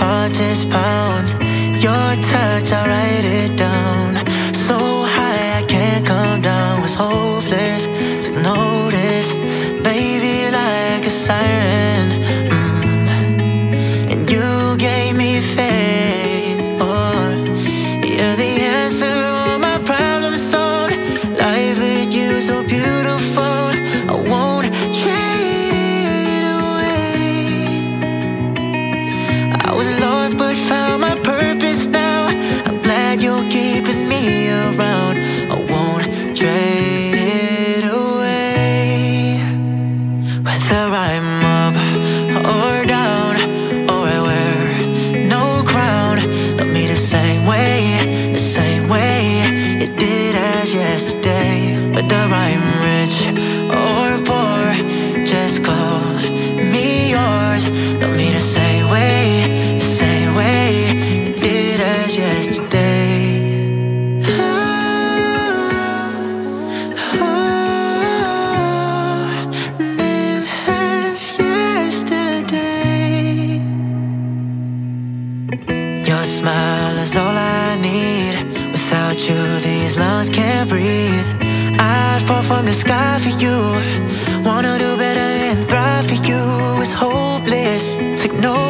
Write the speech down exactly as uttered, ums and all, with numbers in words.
heart just pounds. Your touch, I write it down. So high I can't come down. Was hopeless to notice, baby, like a siren. Mm. And you gave me faith. Oh, you're the answer, all my problems solved. Life with you so beautiful. I won't trade it away. I was lost but found my purpose now. I'm glad you're keeping me around. I won't trade it away. Whether I'm up or down, or I wear no crown, love me the same way, the same way it did as yesterday. Whether I'm rich or poor, just call me yours. Love me the same way, the same way it did as yesterday. Oh, oh, meant as yesterday. Your smile is all I need. Without you, these lungs can't breathe. I'd fall from the sky for you. Wanna do better and thrive for you. It's hopeless to ignore.